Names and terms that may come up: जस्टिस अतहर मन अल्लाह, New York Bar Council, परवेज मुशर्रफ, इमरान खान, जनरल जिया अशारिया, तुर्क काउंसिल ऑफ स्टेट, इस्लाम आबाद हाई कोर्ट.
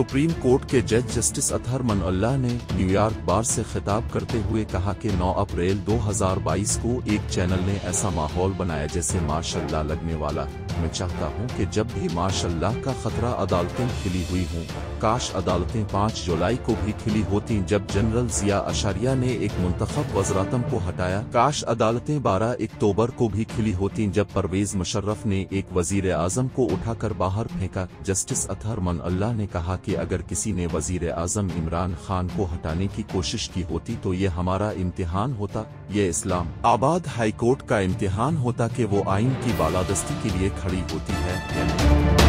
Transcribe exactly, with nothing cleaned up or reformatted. Supreme court के जज जस्टिस अतहर मन अल्लाह ने न्यूयॉर्क बार से खिताब करते हुए कहा कि नौ अप्रैल दो हज़ार बाईस को एक चैनल ने ऐसा माहौल बनाया जैसे माशाल्लाह लगने वाला। मैं चाहता हूं कि जब भी माशाल्लाह का खतरा अदालतें खिली हुई हों, काश अदालतें पाँच जुलाई को भी खिली होती। जब जनरल जिया अशारिया ने एक मुंतखब वज़रातम को हटाया, काश अदालतें बारह अक्टूबर को भी खिली होती। जब परवेज मुशर्रफ ने एक वजीर आज़म को उठाकर बाहर फेंका, जस्टिस अतहर मन अल्लाह ने कहा कि अगर किसी ने वजीर आज़म इमरान खान को हटाने की कोशिश की होती तो ये हमारा इम्तिहान होता, ये इस्लाम आबाद हाई कोर्ट का इम्तिहान होता कि वो आइन की बालादस्ती के लिए खड़ी होती है।